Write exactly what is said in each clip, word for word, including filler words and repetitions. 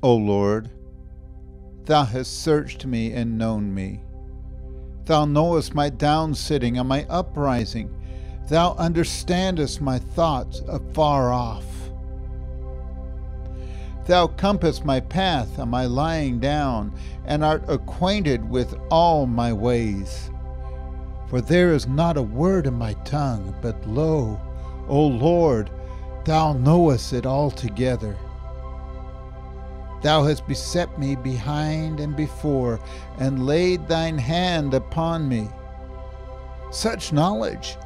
O Lord, Thou hast searched me and known me. Thou knowest my down-sitting and my uprising. Thou understandest my thoughts afar off. Thou compassest my path and my lying down, and art acquainted with all my ways. For there is not a word in my tongue, but lo, O Lord, Thou knowest it altogether. Thou hast beset me behind and before, and laid Thine hand upon me. Such knowledge,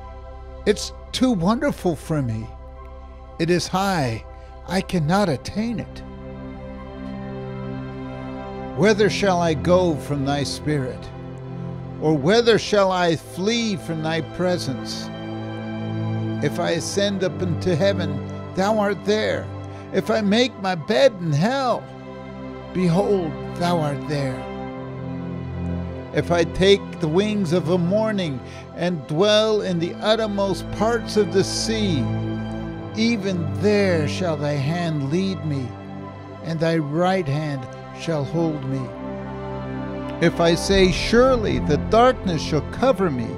it's too wonderful for me. It is high, I cannot attain it. Whither shall I go from Thy Spirit? Or whither shall I flee from Thy presence? If I ascend up into heaven, Thou art there. If I make my bed in hell, behold, Thou art there. If I take the wings of the morning and dwell in the uttermost parts of the sea, even there shall Thy hand lead me, and Thy right hand shall hold me. If I say, surely the darkness shall cover me,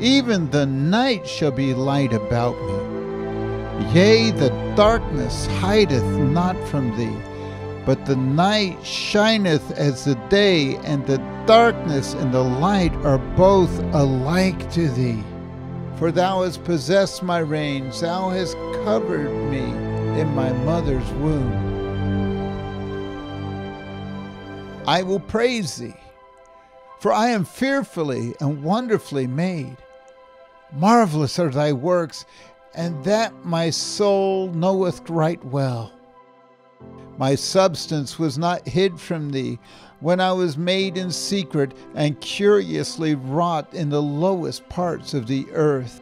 even the night shall be light about me. Yea, the darkness hideth not from Thee, but the night shineth as the day, and the darkness and the light are both alike to Thee. For Thou hast possessed my reins, Thou hast covered me in my mother's womb. I will praise Thee, for I am fearfully and wonderfully made. Marvelous are Thy works, and that my soul knoweth right well. My substance was not hid from Thee when I was made in secret and curiously wrought in the lowest parts of the earth.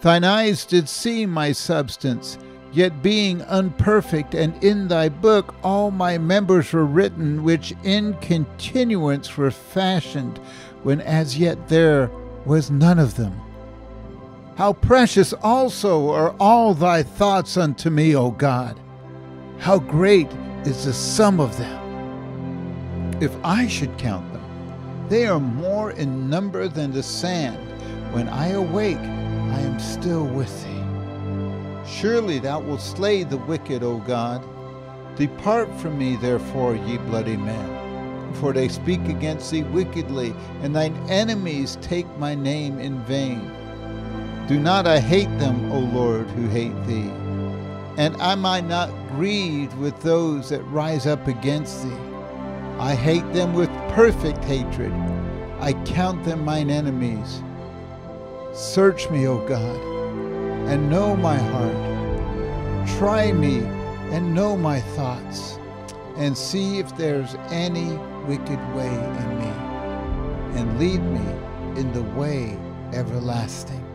Thine eyes did see my substance, yet being unperfect, and in Thy book all my members were written, which in continuance were fashioned, when as yet there was none of them. How precious also are all Thy thoughts unto me, O God! How great is the sum of them! If I should count them, they are more in number than the sand. When I awake, I am still with Thee. Surely Thou wilt slay the wicked, O God. Depart from me, therefore, ye bloody men. For they speak against Thee wickedly, and Thine enemies take my name in vain. Do not I hate them, O Lord, who hate Thee? And am I not grieved with those that rise up against Thee? I hate them with perfect hatred. I count them mine enemies. Search me, O God, and know my heart. Try me and know my thoughts, and see if there's any wicked way in me, and lead me in the way everlasting.